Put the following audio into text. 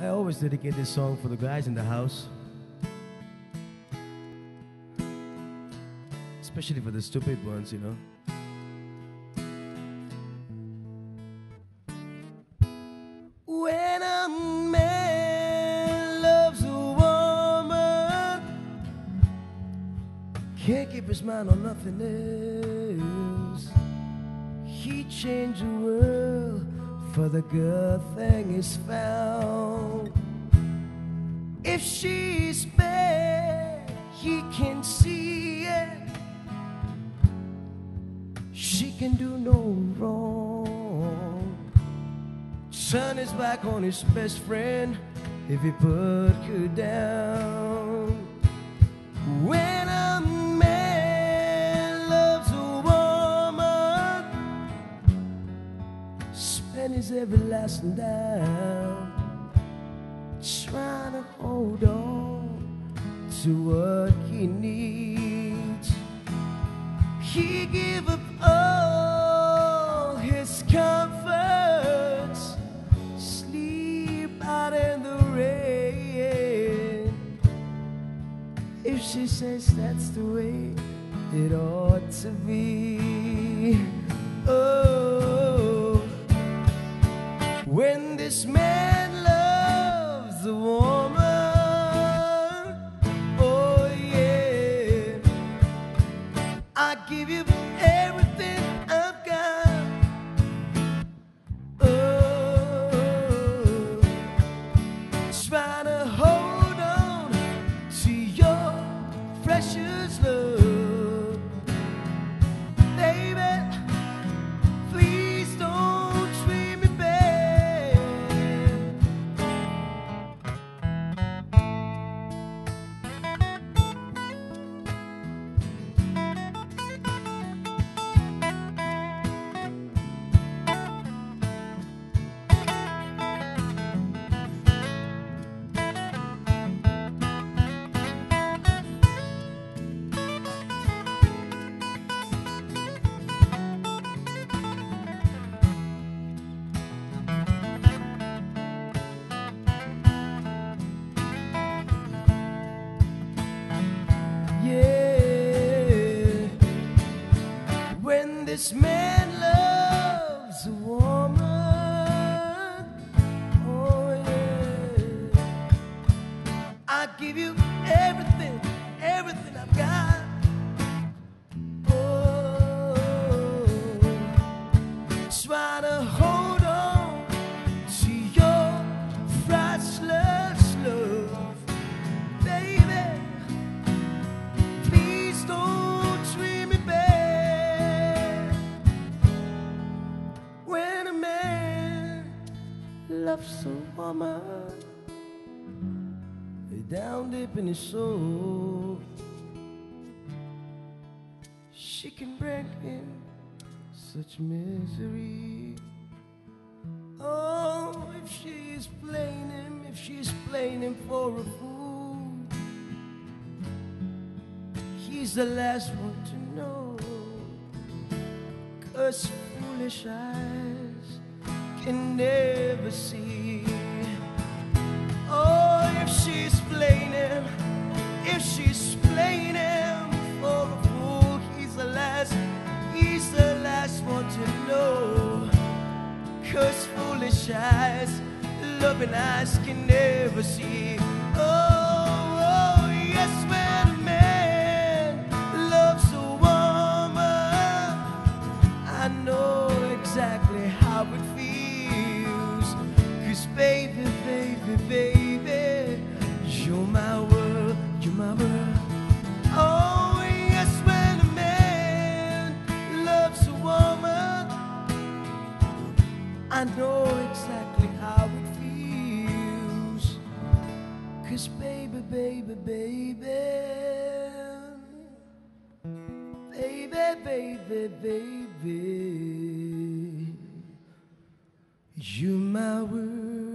I always dedicate this song for the guys in the house, especially for the stupid ones, you know. When a man loves a woman, can't keep his mind on nothing else. He changed the world for the good thing is found. If she's bad, he can see it. She can do no wrong. Turn his back on his best friend if he put her down. When a man loves a woman, spend his everlasting dime trying to hold on to what he needs. He give up all his comforts, sleep out in the rain. If she says that's the way it ought to be, oh. When this man loves a woman, I give you everything I've got. Oh, try to hold on to your precious love. Baby, please don't treat me bad. When this man loves a woman, oh yeah, I give you everything, everything I've got. Oh, try to hold on to your priceless love, baby. Please don't. Loves a woman down deep in his soul, she can bring him such misery. Oh, if she's playing him, if she's playing him for a fool, he's the last one to know, 'cause foolish eyes can never see. Oh, if she's playing him, if she's playing him for a fool, he's the last one to know, 'cause foolish eyes, loving eyes can never see. Oh, yes, when a man loves a woman, I know exactly how it feels. Baby, baby, baby, you're my world, you're my world. Oh, yes, when a man loves a woman, I know exactly how it feels. 'Cause baby, baby, baby, baby, baby, baby, you're my world.